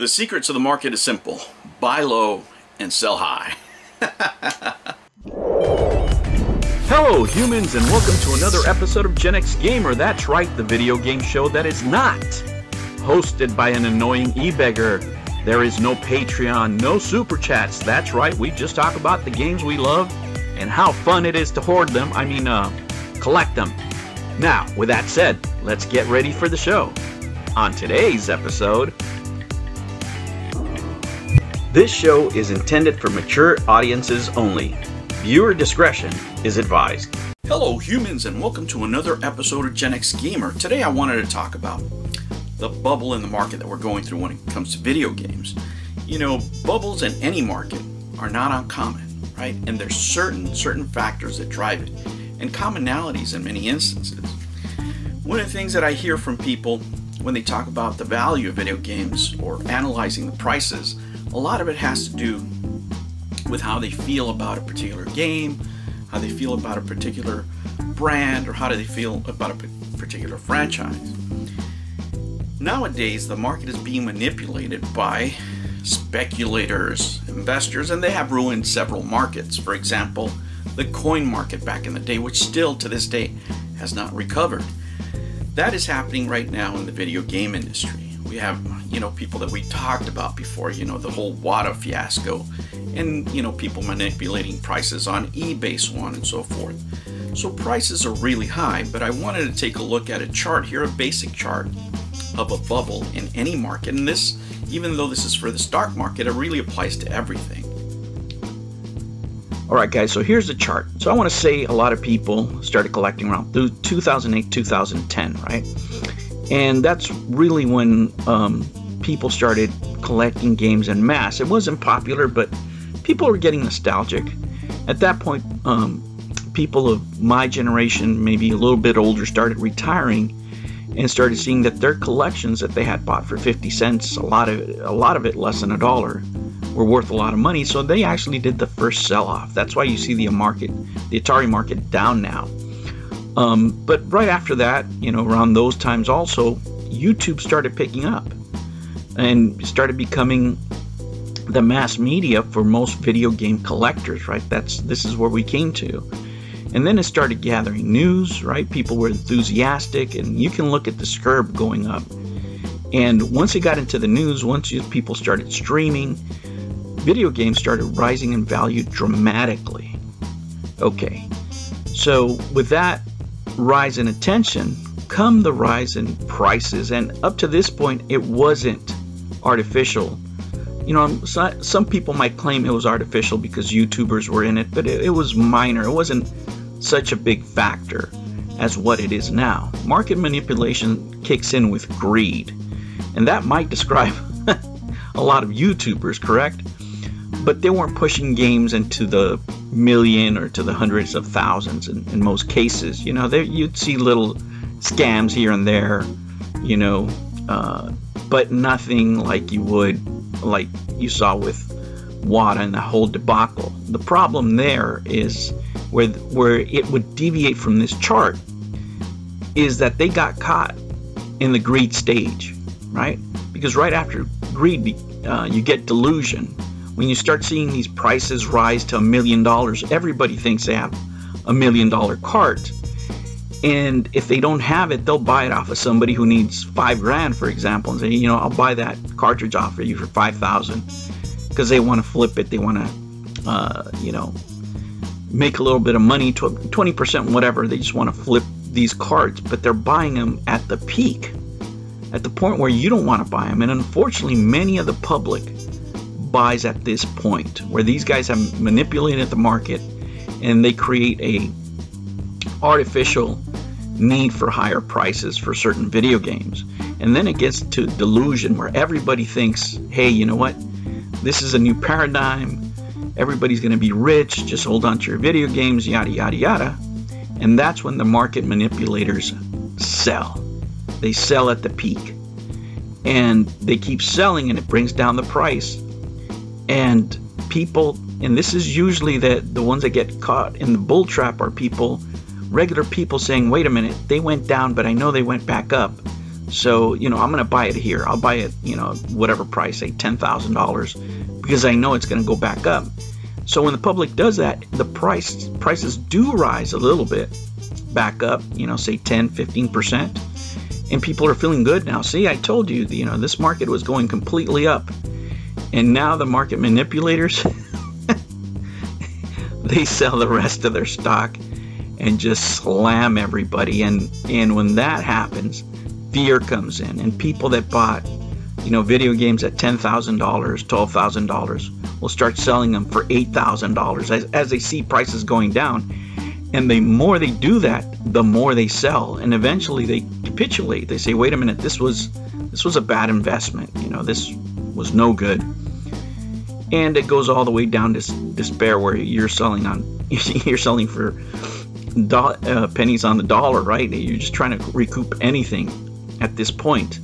The secret to the market is simple. Buy low and sell high. Hello humans, and welcome to another episode of Gen-X Gamer. That's right, the video game show that is not hosted by an annoying e-beggar. There is no Patreon, no super chats. That's right, we just talk about the games we love and how fun it is to hoard them. Collect them. Now, with that said, let's get ready for the show. On today's episode, this show is intended for mature audiences only. Viewer discretion is advised. Hello humans, and welcome to another episode of Gen-X Gamer. Today I wanted to talk about the bubble in the market that we're going through when it comes to video games. You know, bubbles in any market are not uncommon, right? And there's certain factors that drive it, and commonalities in many instances. One of the things that I hear from people when they talk about the value of video games or analyzing the prices, a lot of it has to do with how they feel about a particular game, how they feel about a particular brand, or how do they feel about a particular franchise. Nowadays, the market is being manipulated by speculators, investors, and they have ruined several markets. For example, the coin market back in the day, which still to this day has not recovered. That is happening right now in the video game industry. We have, people that we talked about before, the whole WATA fiasco, and, people manipulating prices on eBay, so on and so forth. So prices are really high, but I wanted to take a look at a chart here, a basic chart of a bubble in any market. And this, even though this is for the stock market, it really applies to everything. All right, guys, so here's the chart. So I want to say a lot of people started collecting around 2008, 2010, right? And that's really when people started collecting games en masse. It wasn't popular, but people were getting nostalgic. At that point, people of my generation, maybe a little bit older, started retiring and started seeing that their collections that they had bought for 50 cents, a lot of it less than $1, were worth a lot of money. So they actually did the first sell-off. That's why you see the Atari market down now. But right after that, around those times also, YouTube started picking up and started becoming the mass media for most video game collectors, right? This is where we came to. And then it started gathering news, right? People were enthusiastic, and you can look at the curve going up. And once it got into the news, once people started streaming, video games started rising in value dramatically. Okay, so with that rise in attention come the rise in prices, and up to this point it wasn't artificial. Some people might claim it was artificial because YouTubers were in it, but it was minor. It wasn't such a big factor as what it is now. Market manipulation kicks in with greed, and that might describe a lot of YouTubers, correct? But they weren't pushing games into the million or to the hundreds of thousands in most cases. You'd see little scams here and there, but nothing like you saw with WATA and the whole debacle. The problem there is where it would deviate from this chart is that they got caught in the greed stage, right? Because right after greed, you get delusion. When you start seeing these prices rise to $1 million, everybody thinks they have $1 million cart. And if they don't have it, they'll buy it off of somebody who needs $5,000, for example, and say, I'll buy that cartridge off of you for 5,000, because they want to flip it. They want to, make a little bit of money, 20%, whatever. They just want to flip these carts, but they're buying them at the peak, at the point where you don't want to buy them. And unfortunately, many of the public buys at this point, where these guys have manipulated the market and they create a artificial need for higher prices for certain video games. And then it gets to delusion, where everybody thinks, hey, this is a new paradigm, everybody's going to be rich, just hold on to your video games, yada yada yada. And that's when the market manipulators sell. They sell at the peak, and they keep selling, and it brings down the price. And people, and this is usually the ones that get caught in the bull trap, are regular people saying, wait a minute, they went down, but I know they went back up. So, you know, I'm going to buy it here. I'll buy it, you know, whatever price, say $10,000, because I know it's going to go back up. So when the public does that, the prices do rise a little bit, back up, you know, say 10, 15%. And people are feeling good now. See, I told you, you know, this market was going completely up. And now the market manipulators, they sell the rest of their stock and just slam everybody. And when that happens, fear comes in, and people that bought, you know, video games at $10,000, $12,000 will start selling them for $8,000 as they see prices going down. And the more they do that, the more they sell, and eventually they capitulate. They say, wait a minute, this was a bad investment, you know, this was no good. And it goes all the way down to despair, where you're selling for pennies on the dollar, right? You're just trying to recoup anything at this point.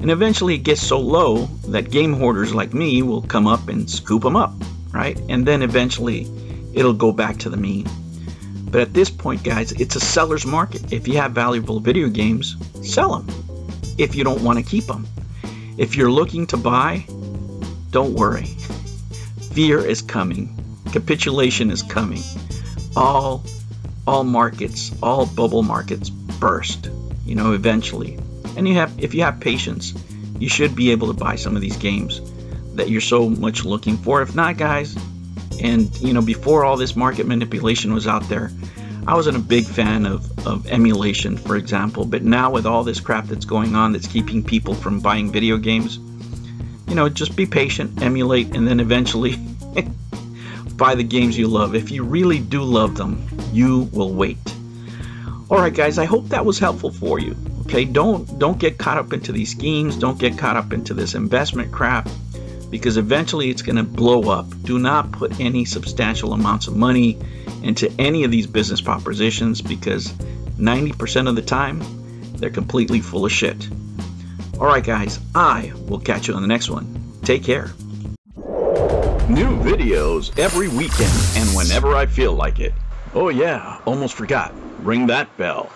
And eventually it gets so low that game hoarders like me will come up and scoop them up, right? And then eventually it'll go back to the mean. But at this point, guys, it's a seller's market. If you have valuable video games, sell them. If you don't want to keep them. If you're looking to buy, don't worry. Fear is coming. Capitulation is coming. All markets, all bubble markets burst, you know, eventually. And if you have patience, you should be able to buy some of these games that you're so much looking for. If not, guys, and you know, before all this market manipulation was out there, I wasn't a big fan of emulation, for example. But now with all this crap that's going on that's keeping people from buying video games, you know, just be patient, emulate, and then eventually buy the games you love. If you really do love them, you will wait. All right, guys, I hope that was helpful for you. Okay, don't get caught up into these schemes. Don't get caught up into this investment crap, because eventually it's going to blow up. Do not put any substantial amounts of money into any of these business propositions, because 90% of the time they're completely full of shit. All right, guys, I will catch you on the next one. Take care. New videos every weekend and whenever I feel like it. Oh yeah, almost forgot. Ring that bell.